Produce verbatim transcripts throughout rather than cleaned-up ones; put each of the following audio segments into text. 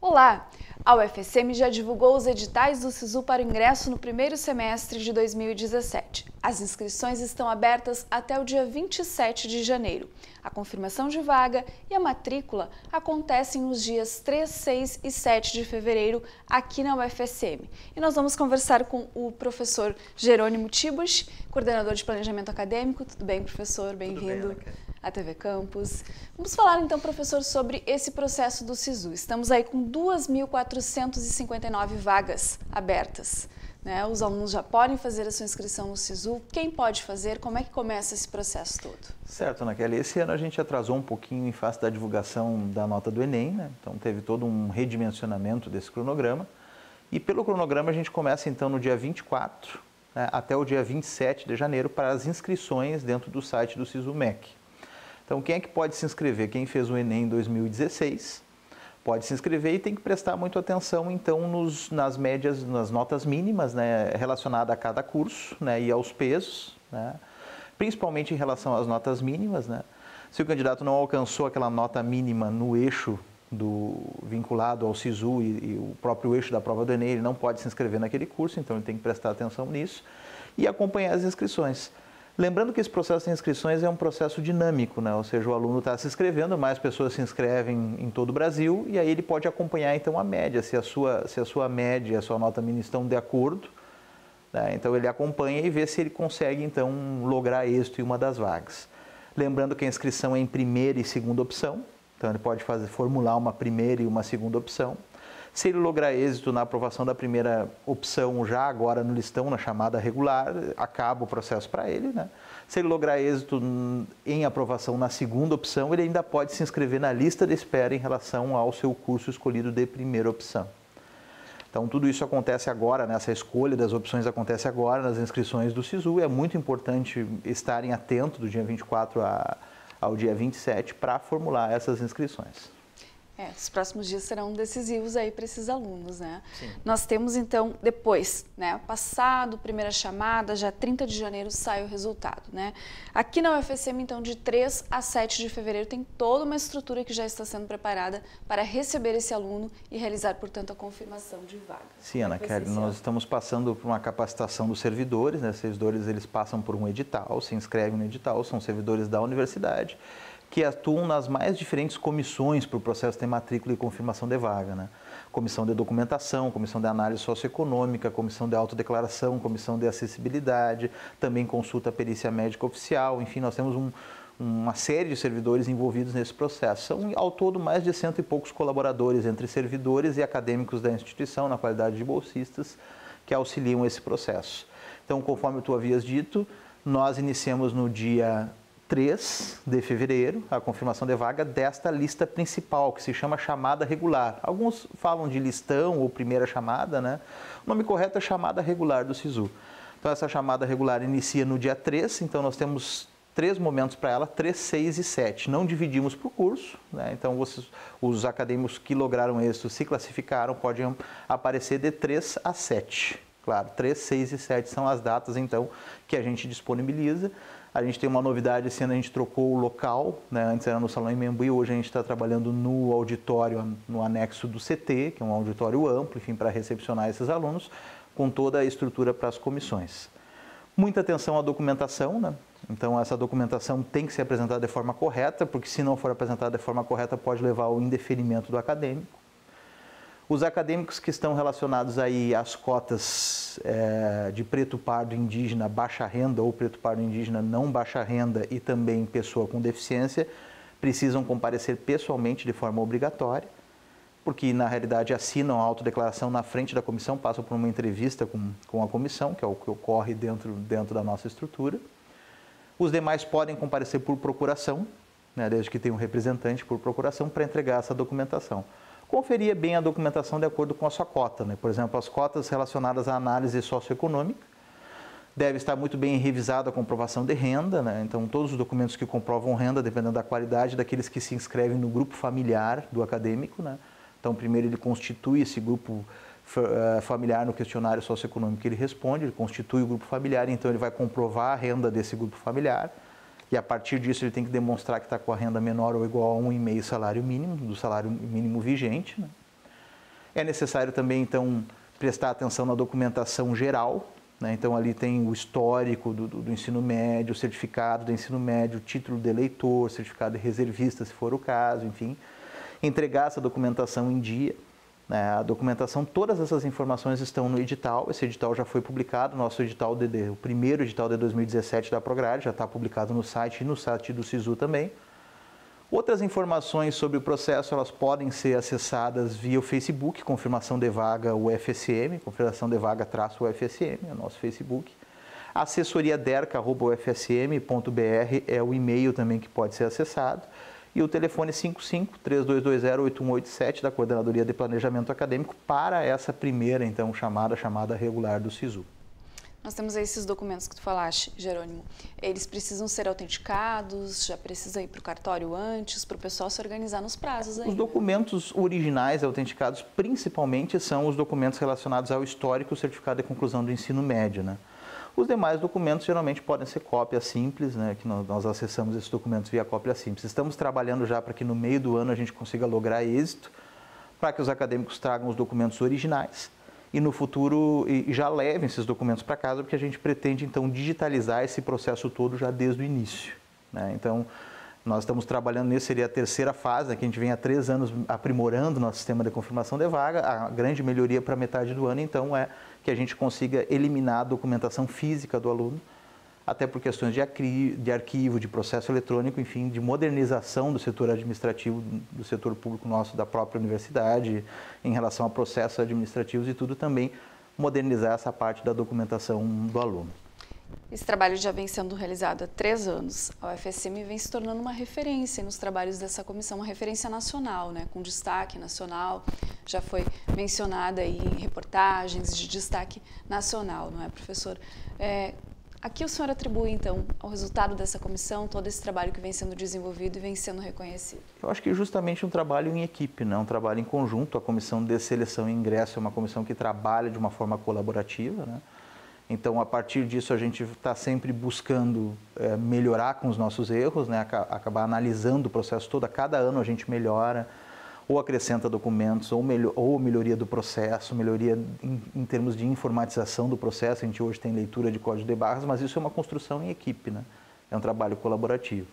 Olá! A U F S M já divulgou os editais do Sisu para o ingresso no primeiro semestre de dois mil e dezessete. As inscrições estão abertas até o dia vinte e sete de janeiro. A confirmação de vaga e a matrícula acontecem nos dias três, seis e sete de fevereiro aqui na U F S M. E nós vamos conversar com o professor Jerônimo Tybusch, coordenador de Planejamento Acadêmico. Tudo bem, professor? Bem-vindo à T V Campus. Vamos falar então, professor, sobre esse processo do Sisu. Estamos aí com duas mil quatrocentas e cinquenta e nove vagas abertas, né? Os alunos já podem fazer a sua inscrição no Sisu. Quem pode fazer? Como é que começa esse processo todo? Certo, Ana Kelly. Esse ano a gente atrasou um pouquinho em face da divulgação da nota do Enem, né? Então teve todo um redimensionamento desse cronograma. E pelo cronograma a gente começa então no dia vinte e quatro, né, até o dia vinte e sete de janeiro para as inscrições dentro do site do Sisu M E C. Então, quem é que pode se inscrever? Quem fez o Enem em dois mil e dezesseis pode se inscrever e tem que prestar muito atenção, então, nos, nas médias, nas notas mínimas, né, relacionada a cada curso, né, e aos pesos, né, principalmente em relação às notas mínimas, né. Se o candidato não alcançou aquela nota mínima no eixo do, vinculado ao Sisu e, e o próprio eixo da prova do Enem, ele não pode se inscrever naquele curso, então ele tem que prestar atenção nisso e acompanhar as inscrições. Lembrando que esse processo de inscrições é um processo dinâmico, né? Ou seja, o aluno está se inscrevendo, mais pessoas se inscrevem em todo o Brasil e aí ele pode acompanhar então a média, se a sua, se a sua média e a sua nota mínima estão de acordo, né? Então ele acompanha e vê se ele consegue então lograr êxito em uma das vagas. Lembrando que a inscrição é em primeira e segunda opção, então ele pode fazer, formular uma primeira e uma segunda opção. Se ele lograr êxito na aprovação da primeira opção, já agora no listão, na chamada regular, acaba o processo para ele, né? Se ele lograr êxito em aprovação na segunda opção, ele ainda pode se inscrever na lista de espera em relação ao seu curso escolhido de primeira opção. Então, tudo isso acontece agora, né? Essa escolha das opções acontece agora nas inscrições do Sisu. É muito importante estarem atentos do dia vinte e quatro a, ao dia vinte e sete para formular essas inscrições. É, os próximos dias serão decisivos aí para esses alunos, né? Sim. Nós temos, então, depois, né? Passado, primeira chamada, já trinta de janeiro sai o resultado, né? Aqui na U F S M, então, de três a sete de fevereiro, tem toda uma estrutura que já está sendo preparada para receber esse aluno e realizar, portanto, a confirmação de vaga. Sim, Ana Kelly, nós estamos passando por uma capacitação dos servidores, né? Os servidores, eles passam por um edital, se inscrevem no edital, são servidores da universidade, que atuam nas mais diferentes comissões para o processo de matrícula e confirmação de vaga, né? Comissão de documentação, comissão de análise socioeconômica, comissão de autodeclaração, comissão de acessibilidade, também consulta à perícia médica oficial, enfim, nós temos um, uma série de servidores envolvidos nesse processo. São, ao todo, mais de cento e poucos colaboradores entre servidores e acadêmicos da instituição, na qualidade de bolsistas, que auxiliam esse processo. Então, conforme tu havias dito, nós iniciamos no dia três de fevereiro, a confirmação de vaga desta lista principal, que se chama chamada regular. Alguns falam de listão ou primeira chamada, né? O nome correto é chamada regular do Sisu. Então, essa chamada regular inicia no dia três, então nós temos três momentos para ela, três, seis e sete. Não dividimos por curso, né? Então, vocês, os acadêmicos que lograram êxito, se classificaram, podem aparecer de três a sete. Claro, três, seis e sete são as datas, então, que a gente disponibiliza. A gente tem uma novidade, esse ano a gente trocou o local, né? Antes era no Salão em Membuí, hoje a gente está trabalhando no auditório, no anexo do C T, que é um auditório amplo, enfim, para recepcionar esses alunos, com toda a estrutura para as comissões. Muita atenção à documentação, né? Então, essa documentação tem que ser apresentada de forma correta, porque se não for apresentada de forma correta, pode levar ao indeferimento do acadêmico. Os acadêmicos que estão relacionados aí às cotas é, de preto, pardo, indígena, baixa renda ou preto, pardo, indígena, não baixa renda e também pessoa com deficiência, precisam comparecer pessoalmente de forma obrigatória, porque na realidade assinam a autodeclaração na frente da comissão, passam por uma entrevista com, com a comissão, que é o que ocorre dentro, dentro da nossa estrutura. Os demais podem comparecer por procuração, né, desde que tenha um representante por procuração, para entregar essa documentação. Conferia bem a documentação de acordo com a sua cota, né? Por exemplo, as cotas relacionadas à análise socioeconômica deve estar muito bem revisada a comprovação de renda, né? Então, todos os documentos que comprovam renda, dependendo da qualidade daqueles que se inscrevem no grupo familiar do acadêmico, né? Então, primeiro ele constitui esse grupo familiar no questionário socioeconômico que ele responde, ele constitui o grupo familiar, então ele vai comprovar a renda desse grupo familiar. e a partir disso ele tem que demonstrar que está com a renda menor ou igual a um vírgula cinco salário mínimo, do salário mínimo vigente, né? É necessário também, então, prestar atenção na documentação geral, né? Então, ali tem o histórico do, do, do ensino médio, o certificado do ensino médio, o título de eleitor, certificado de reservista, se for o caso, enfim. Entregar essa documentação em dia, né? A documentação, todas essas informações estão no edital, esse edital já foi publicado, nosso edital, de, o primeiro edital de dois mil e dezessete da Prograd, já está publicado no site e no site do Sisu também. Outras informações sobre o processo, elas podem ser acessadas via o Facebook, confirmação de vaga U F S M, confirmação de vaga traço U F S M, é o nosso Facebook. Assessoria derca arroba u f s m ponto b r é o e-mail também que pode ser acessado. E o telefone cinco cinco, três dois dois zero, oito um oito sete da Coordenadoria de Planejamento Acadêmico para essa primeira, então, chamada, chamada regular do Sisu. Nós temos esses documentos que tu falaste, Jerônimo. Eles precisam ser autenticados, já precisa ir para o cartório antes, para o pessoal se organizar nos prazos aí. Os documentos originais autenticados, principalmente, são os documentos relacionados ao histórico, o certificado de conclusão do ensino médio, né? Os demais documentos geralmente podem ser cópia simples, né? Que nós acessamos esses documentos via cópia simples. Estamos trabalhando já para que no meio do ano a gente consiga lograr êxito, para que os acadêmicos tragam os documentos originais. E no futuro e já levem esses documentos para casa, porque a gente pretende, então, digitalizar esse processo todo já desde o início, né? Então, nós estamos trabalhando nisso, seria a terceira fase, né, que a gente vem há três anos aprimorando nosso sistema de confirmação de vaga. A grande melhoria para metade do ano, então, é que a gente consiga eliminar a documentação física do aluno, até por questões de arquivo, de processo eletrônico, enfim, de modernização do setor administrativo, do setor público nosso, da própria universidade, em relação a processos administrativos e tudo, também modernizar essa parte da documentação do aluno. Esse trabalho já vem sendo realizado há três anos. A U F S M vem se tornando uma referência nos trabalhos dessa comissão, uma referência nacional, né, com destaque nacional. Já foi mencionada aí em reportagens de destaque nacional, não é, professor? É, a que o senhor atribui, então, ao resultado dessa comissão, todo esse trabalho que vem sendo desenvolvido e vem sendo reconhecido? Eu acho que justamente um trabalho em equipe, né? Um trabalho em conjunto. A comissão de seleção e ingresso é uma comissão que trabalha de uma forma colaborativa, né? Então, a partir disso, a gente está sempre buscando é, melhorar com os nossos erros, né? Acabar analisando o processo todo. A cada ano a gente melhora, ou acrescenta documentos, ou, melhor, ou melhoria do processo, melhoria em, em termos de informatização do processo. A gente hoje tem leitura de código de barras, mas isso é uma construção em equipe, né? É um trabalho colaborativo.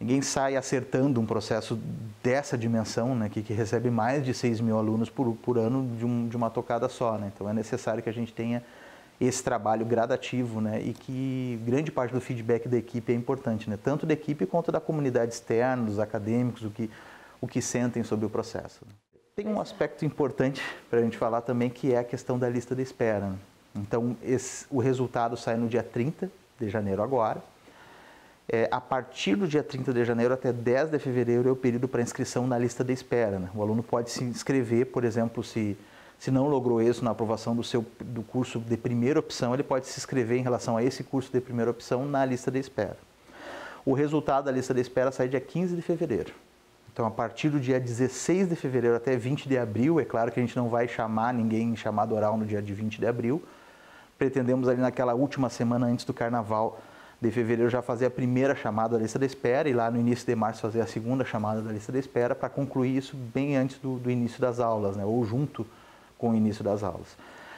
Ninguém sai acertando um processo dessa dimensão, né, que, que recebe mais de seis mil alunos por, por ano de, um, de uma tocada só, né? Então, é necessário que a gente tenha esse trabalho gradativo, né? E que grande parte do feedback da equipe é importante, né? Tanto da equipe quanto da comunidade externa, dos acadêmicos, o que... o que sentem sobre o processo. Tem um aspecto importante para a gente falar também, que é a questão da lista de espera. Então, esse, o resultado sai no dia trinta de janeiro agora. É, a partir do dia trinta de janeiro até dez de fevereiro é o período para inscrição na lista de espera, né? O aluno pode se inscrever, por exemplo, se, se não logrou isso na aprovação do, seu, do curso de primeira opção, ele pode se inscrever em relação a esse curso de primeira opção na lista de espera. O resultado da lista de espera sai dia quinze de fevereiro. Então, a partir do dia dezesseis de fevereiro até vinte de abril, é claro que a gente não vai chamar ninguém em chamada oral no dia de vinte de abril. Pretendemos ali naquela última semana antes do Carnaval de fevereiro já fazer a primeira chamada da lista de espera e lá no início de março fazer a segunda chamada da lista de espera para concluir isso bem antes do, do início das aulas, né? Ou junto com o início das aulas.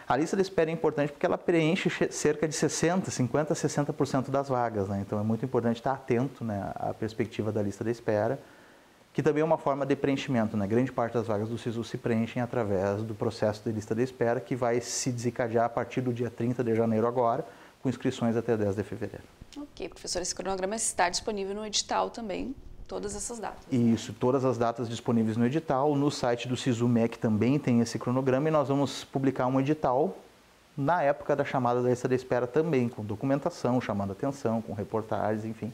A lista de espera é importante porque ela preenche cerca de sessenta por cento, cinquenta por cento a sessenta por cento das vagas, né? Então, é muito importante estar atento, né, à perspectiva da lista de espera, que também é uma forma de preenchimento, né? Grande parte das vagas do Sisu se preenchem através do processo de lista de espera, que vai se desencadear a partir do dia trinta de janeiro agora, com inscrições até dez de fevereiro. Ok, professor, esse cronograma está disponível no edital também, todas essas datas, né? Isso, todas as datas disponíveis no edital. No site do Sisu M E C também tem esse cronograma e nós vamos publicar um edital na época da chamada da lista de espera também, com documentação, chamando a atenção, com reportagens, enfim,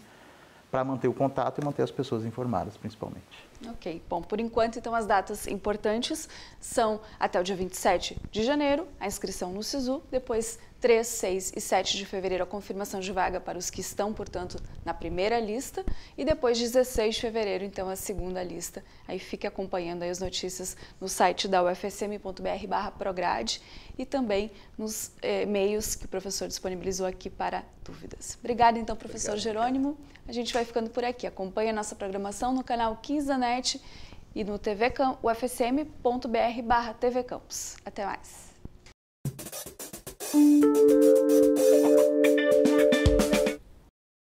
para manter o contato e manter as pessoas informadas, principalmente. Ok. Bom, por enquanto, então, as datas importantes são até o dia vinte e sete de janeiro, a inscrição no Sisu, depois três, seis e sete de fevereiro a confirmação de vaga para os que estão, portanto, na primeira lista, e depois dezesseis de fevereiro, então, a segunda lista. Aí fique acompanhando aí as notícias no site da u f s m ponto b r barra Prograd e também nos e-mails que o professor disponibilizou aqui para dúvidas. Obrigada, então, professor Obrigado. Jerônimo. A gente vai ficando por aqui. Acompanhe a nossa programação no canal quinze da net e no u f s m ponto b r barra T V Campus. Até mais! Thank you.